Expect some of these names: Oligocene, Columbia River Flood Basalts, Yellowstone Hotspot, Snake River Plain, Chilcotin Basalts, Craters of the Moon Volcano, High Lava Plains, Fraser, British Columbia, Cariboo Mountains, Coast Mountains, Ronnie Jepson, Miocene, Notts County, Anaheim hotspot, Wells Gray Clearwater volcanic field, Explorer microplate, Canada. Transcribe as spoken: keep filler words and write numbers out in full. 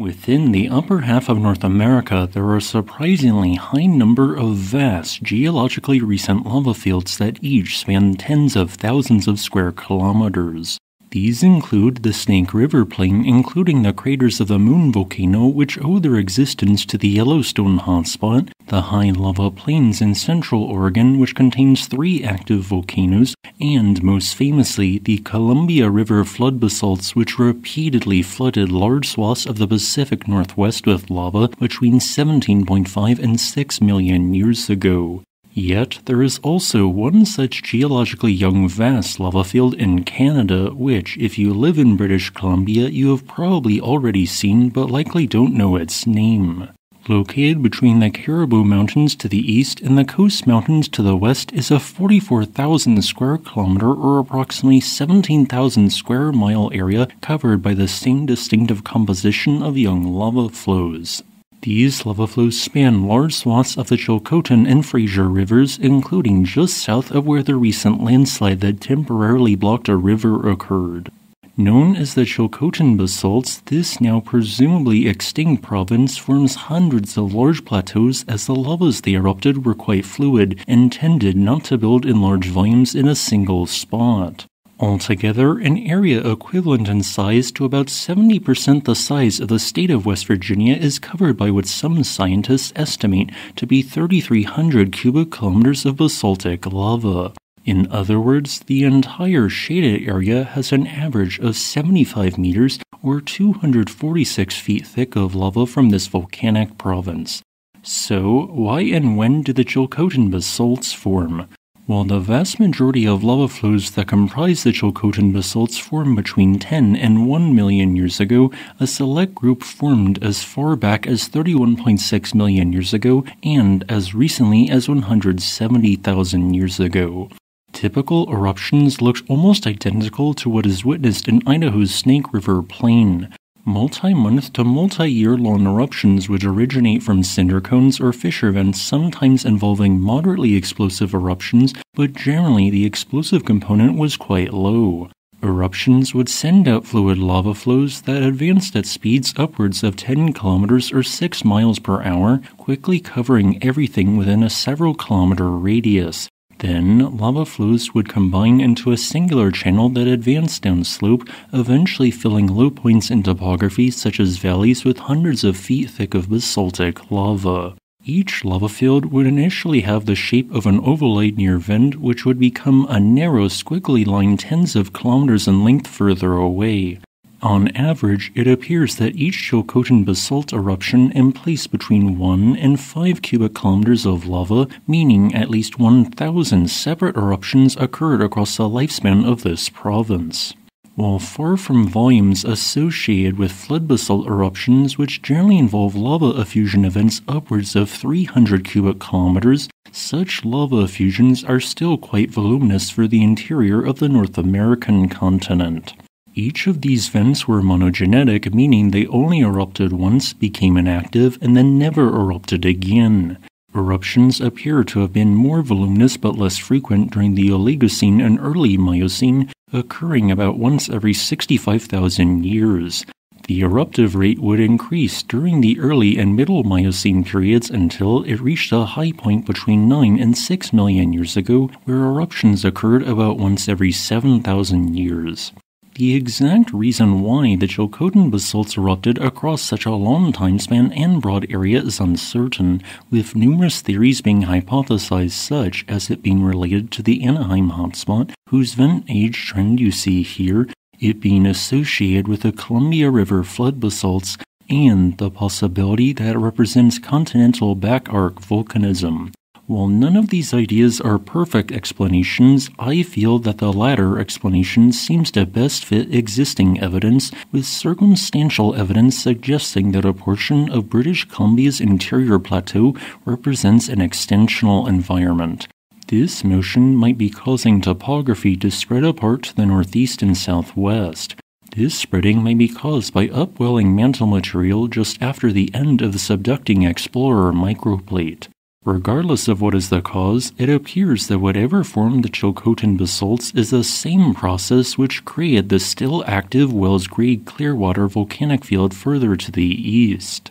Within the upper half of North America, there are a surprisingly high number of vast, geologically recent lava fields that each span tens of thousands of square kilometers. These include the Snake River Plain, including the Craters of the Moon Volcano, which owe their existence to the Yellowstone Hotspot, the High Lava Plains in central Oregon, which contains three active volcanoes, and, most famously, the Columbia River Flood Basalts, which repeatedly flooded large swaths of the Pacific Northwest with lava between seventeen point five and six million years ago. Yet, there is also one such geologically young vast lava field in Canada, which, if you live in British Columbia, you have probably already seen but likely don't know its name. Located between the Cariboo Mountains to the east and the Coast Mountains to the west is a forty-four thousand square kilometer or approximately seventeen thousand square mile area covered by the same distinctive composition of young lava flows. These lava flows span large swaths of the Chilcotin and Fraser rivers, including just south of where the recent landslide that temporarily blocked a river occurred. Known as the Chilcotin Basalts, this now presumably extinct province forms hundreds of large plateaus as the lavas they erupted were quite fluid and tended not to build in large volumes in a single spot. Altogether, an area equivalent in size to about seventy percent the size of the state of West Virginia is covered by what some scientists estimate to be thirty-three hundred cubic kilometers of basaltic lava. In other words, the entire shaded area has an average of seventy-five meters or two hundred forty-six feet thick of lava from this volcanic province. So, why and when did the Chilcotin Basalts form? While the vast majority of lava flows that comprise the Chilcotin Basalts formed between ten and one million years ago, a select group formed as far back as thirty-one point six million years ago and as recently as one hundred seventy thousand years ago. Typical eruptions looked almost identical to what is witnessed in Idaho's Snake River Plain. Multi-month to multi-year-long eruptions would originate from cinder cones or fissure vents, sometimes involving moderately explosive eruptions, but generally the explosive component was quite low. Eruptions would send out fluid lava flows that advanced at speeds upwards of ten kilometers or six miles per hour, quickly covering everything within a several kilometer radius. Then, lava flows would combine into a singular channel that advanced downslope, eventually filling low points in topography such as valleys with hundreds of feet thick of basaltic lava. Each lava field would initially have the shape of an oval near vent, which would become a narrow squiggly line tens of kilometers in length further away. On average, it appears that each Chilcotin basalt eruption emplaces between one and five cubic kilometers of lava, meaning at least one thousand separate eruptions occurred across the lifespan of this province. While far from volumes associated with flood basalt eruptions, which generally involve lava effusion events upwards of three hundred cubic kilometers, such lava effusions are still quite voluminous for the interior of the North American continent. Each of these vents were monogenetic, meaning they only erupted once, became inactive, and then never erupted again. Eruptions appear to have been more voluminous but less frequent during the Oligocene and early Miocene, occurring about once every sixty-five thousand years. The eruptive rate would increase during the early and middle Miocene periods until it reached a high point between nine and six million years ago, where eruptions occurred about once every seven thousand years. The exact reason why the Chilcotin Basalts erupted across such a long time span and broad area is uncertain, with numerous theories being hypothesized, such as it being related to the Anaheim hotspot, whose vent age trend you see here, it being associated with the Columbia River Flood Basalts, and the possibility that it represents continental back-arc volcanism. While none of these ideas are perfect explanations, I feel that the latter explanation seems to best fit existing evidence, with circumstantial evidence suggesting that a portion of British Columbia's interior plateau represents an extensional environment. This motion might be causing topography to spread apart to the northeast and southwest. This spreading may be caused by upwelling mantle material just after the end of the subducting Explorer microplate. Regardless of what is the cause, it appears that whatever formed the Chilcotin basalts is the same process which created the still active Wells Gray Clearwater volcanic field further to the east.